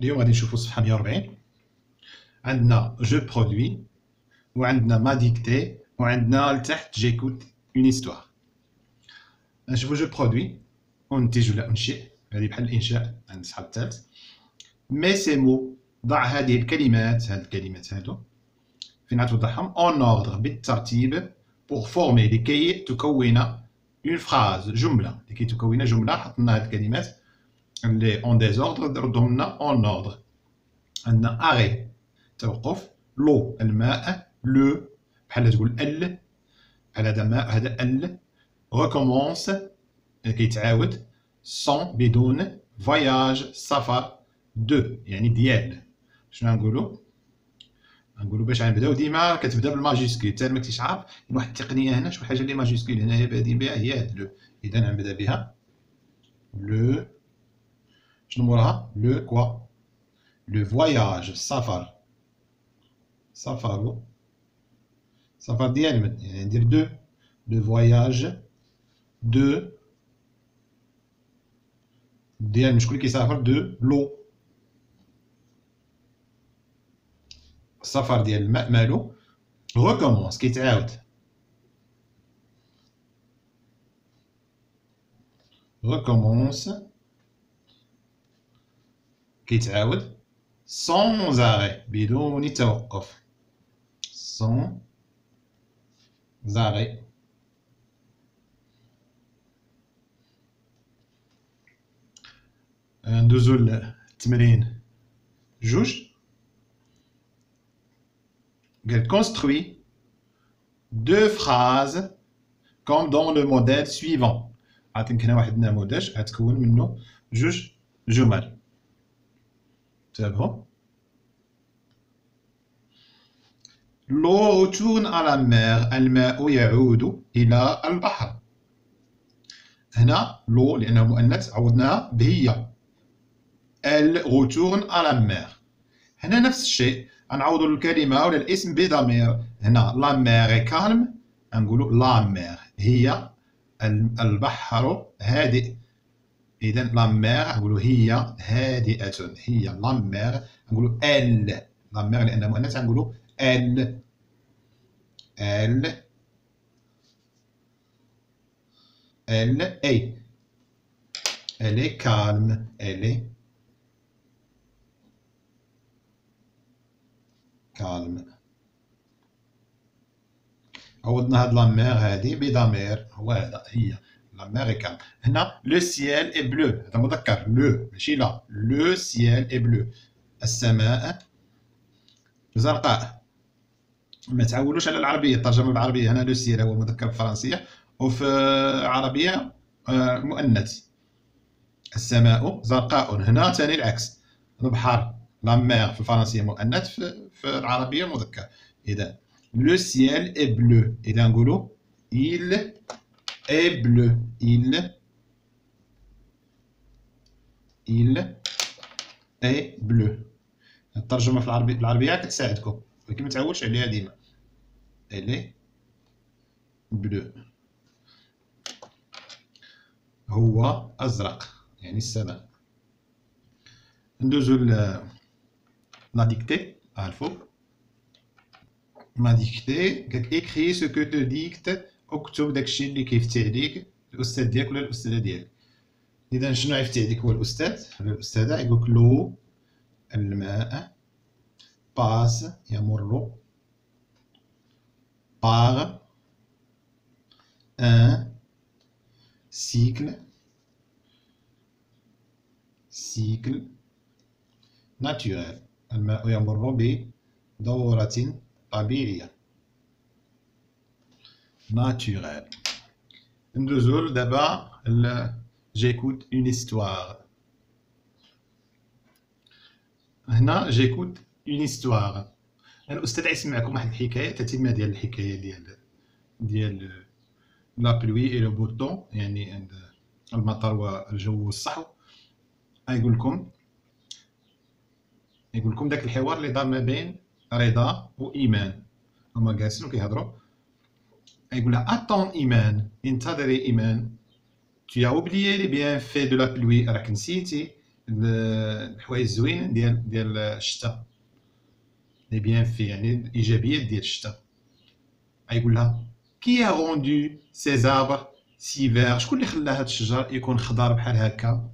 اليوم غادي نشوفوا الصفحه 140. عندنا جو برودوي وعندنا ما ديكتي وعندنا لتحت جيكوت اون هيستوار. نشوفوا جو برودوي انتج ولا انشئ، هذه بحال الانشاء عند الصفحه الثالث. مي سي مو، ضع هذه الكلمات، هاد الكلمات هادو فين غتوضعهم اون اوردر بالترتيب بور فورمي لكي تكون اون فراز، جمله لكي تكون جمله. حطنا هاد الكلمات اللي اون ديزوردر ضربهم لنا اون اوردر. عندنا اري توقف، لو الماء، لو بحال تقول ال، بحال هذا ماء هذا ال، ريكومونس كيتعاود، سون بدون، فواياج سفر، دو يعني ديال. شنو غنقولوا باش غنبداو؟ ديما كتبدا بالماجيسكيل حتى ما كنتيش عارف. واحد التقنيه هنا، شي حاجه اللي ماجيسكيل هنايا بادين بها هي هاد لو، اذا غنبدا بها لو. شنو موراها؟ لو كوا، لو فواياج السفر، سفرو، سفر ديال من، يعني ندير دو، لو فواياج دو ديال شكون اللي كيسافر؟ دو لو، السفر ديال الماء مالو، ريكومونس كيتعاود، ريكومونس كيتعاود، سون زاري بدون توقف، سون زاري. ندوزو للتمرين جوج. Elle construit deux phrases comme dans le modèle suivant. عطيك هنا واحد النموذج غتكون منه جوج جمل. تابعوا. L'eau retourne à la mer. الماء يعود إلى البحر. هنا l'eau لأنه مؤنث عوضناها بهي. Elle retourne à la mer. هنا نفس الشيء، غنعوضوا الكلمه ولا الاسم بضمير. هنا لا مير كالم، غنقولوا لا مير هي البحر هادئ. اذا لا مير غنقولوا هي هادئه، هي لا مير. غنقولوا ال لا مير لانها مؤنث، غنقولوا ال ال ال اي ال كالم ال كالم. عوضنا هاد لامير هادي بضمير هو هذا، هي لامير كالم. هنا لو سيال اي بلو، هذا مذكر لو ماشي لا، لو سيال اي بلو السماء زرقاء. ما تعولوش على العربيه، الترجمه بالعربيه هنا لو سيال هو مذكر بالفرنسيه وفي العربيه مؤنث. السماء زرقاء، هنا ثاني العكس، البحر لامير في الفرنسيه مؤنث، في العربيه مذكر. اذا لو سيال اي بلو، اذا نقولوا il est bleu، il est bleu. الترجمه في العربيه كتساعدكم ولكن ما تعولش عليها ديما. il est bleu هو ازرق يعني السماء. ندوزو لا ديكتي. ما ديكتي كتكري سو كو تو ديكت، اكتب داكشي اللي كيفتي عليك الاستاذ ديالك ولا الاستاذه ديالك. اذا شنو يفتي عليك هو الاستاذ ولا الاستاذه، يقولك لو الماء، باس يمر، بار ان سيكل، سيكل ناتورال، الماء يمر بدورة طبيعية ناتورال. ندوزو دابا جيكوت اون هيستوار. هنا جيكوت اون هيستوار، الأستاذ غيسمع لكم واحد الحكاية، تتمة ديال الحكاية ديال لا بلوي اي لو بو طون، يعني المطر والجو والصحو. يقول لكم داك الحوار اللي دار ما بين رضا وإيمان، هما جالسين وكيهضروا. يقول لها اتون إيمان، انتظري إيمان، tu as oublié les bienfaits de la pluie، راك نسيتي الحوايج الزوينين ديال الشتاء اللي بيان في يعني الايجابيات ديال الشتاء. غايقول لها كي ا غوندو سي زابر سيفير، شكون اللي خلى هاد الشجر يكون خضر بحال هكا؟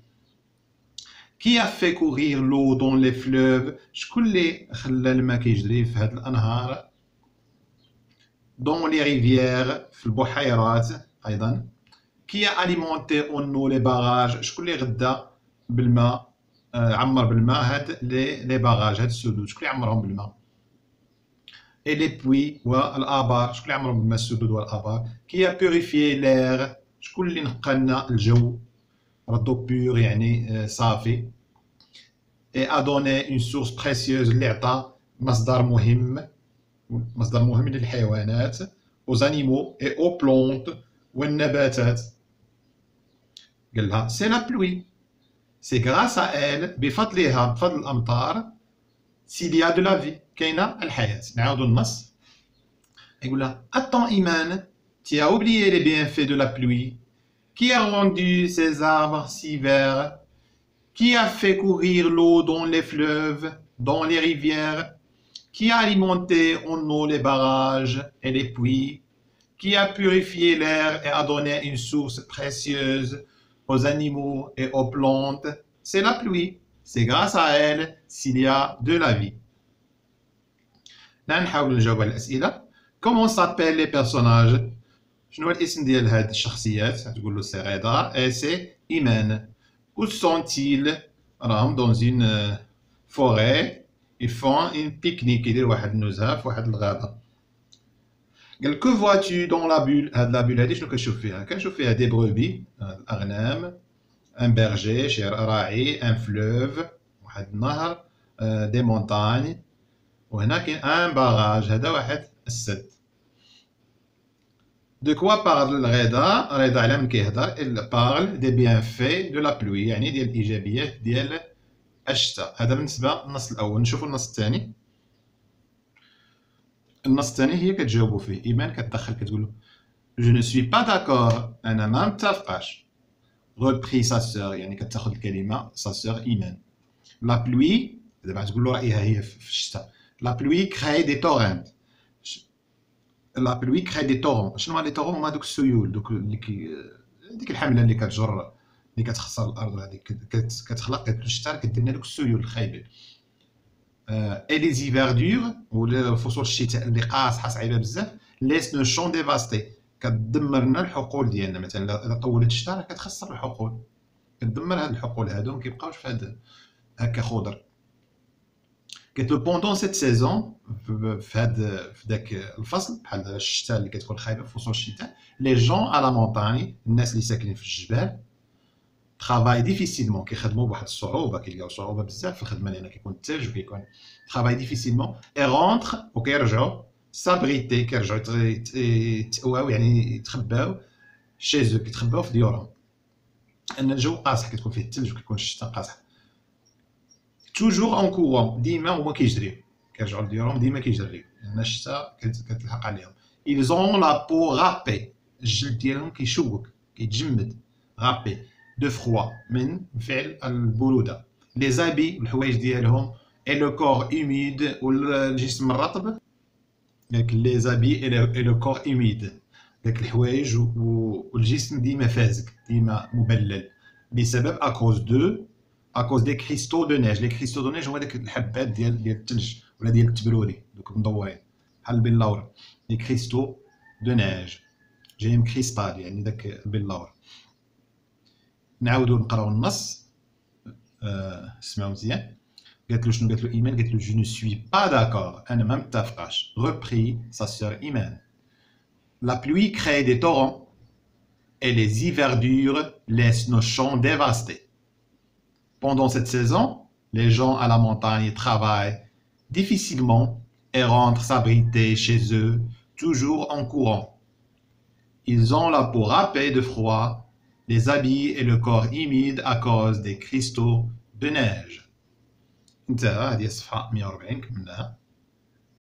كي ا في كورير لو دون لي فلوف، شكون اللي خلى الماء كيجري في هاد الانهار؟ دون لي ريفيير، في البحيرات ايضا. كي ا اليمونتي اون نو لي باراج، شكون اللي غدا بالماء عمر بالماء هاد لي باراج هاد السدود، شكون اللي عمرهم بالماء؟ Et les puits ou l'abbar, je crois que le massoud ou l'abbar, qui a purifié l'air, je crois que l'eau pure et safi, et a donné une source précieuse, l'ata, masdar muhim lil hayawanat, aux animaux et aux plantes, ou aux nabatat. C'est la pluie. C'est grâce à elle, bifadliha, bifadl amtar, s'il y a de la vie. كاينه الحياه. نعاودو النص. يقول لها attends Imen, tu as oublié les bienfaits de la pluie qui a rendu ces arbres si verts, qui a fait courir l'eau dans les fleuves, dans les rivières, qui a alimenté en eau les barrages et les puits, qui a purifié l'air et a donné une source précieuse aux animaux et aux plantes. C'est la pluie. C'est grâce à elle s'il y a de la vie. Comment s'appellent les personnages? Je ne sais pas. Et c'est Imen. Où sont-ils? Dans une forêt. Ils font un pique-nique. Que vois-tu dans la bulle? La bulle, je fais des brebis, un berger, un fleuve, des montagnes. وهنا كاين ان باراج، هذا واحد السد. دو كوا بارل غيدا؟ ريدا على من كيهضر؟ ال بارل دي بيانفي دو لا بلوي، يعني ديال الايجابيات ديال الشتاء. هذا بالنسبه للنص الاول. نشوفوا النص الثاني. النص الثاني هي كتجاوبوا فيه. ايمان كتدخل كتقول له جو نو سوي با داكور، انا ما متفقاش. غوبري سا سور، يعني كتاخذ الكلمه سا سور ايمان. لا بلوي دابا تقول له رايها هي في الشتاء. La pluie crée des torrents. La pluie crée des torrents. شنو هما لي تورون؟ هما دوك السيول، دوك ديك الحمله اللي كتجر اللي كتخسر الارض، هذيك كتخلق في الشتاء كدير لنا دوك السيول الخايبين. اي لي زيفير دور ولا فصول الشتاء اللي قاصحه صعيبه بزاف، ليس نو شون ديفاستي، كتدمر لنا الحقول ديالنا. مثلا اذا طولت الشتاء راه كتخسر الحقول، كتدمر هاد الحقول هادو ما كيبقاوش في هاد هكا خضر. Pendant cette saison, les gens à la montagne travaillent difficilement, et rentrent au Kerjo, s'abriter, chez eux, toujours en courant. Ils ont la peau râpée. De froid. Les habits et le corps humide. Les habits et le corps humide. À cause d'eux. À cause des cristaux de neige. Les cristaux de neige, on voit des habits ديال الثلج ولا ديال التبروري، دوك مدورين بحال باللور. Les cristaux de neige. جايين كريستال يعني داك باللور. نعاودو نقراو النص. اسمعوا مزيان. قالت له شنو؟ قالت له ايمان، قالت له جو نو سوي با داكور، انا ما متفقاش. Repris sa sœur Imen. La pluie crée des torrents et les hivers durs laissent nos champs dévastés. Pendant cette saison, les gens à la montagne travaillent difficilement et rentrent s'abriter chez eux, toujours en courant. Ils ont la peau râpée de froid, les habits et le corps humides à cause des cristaux de neige.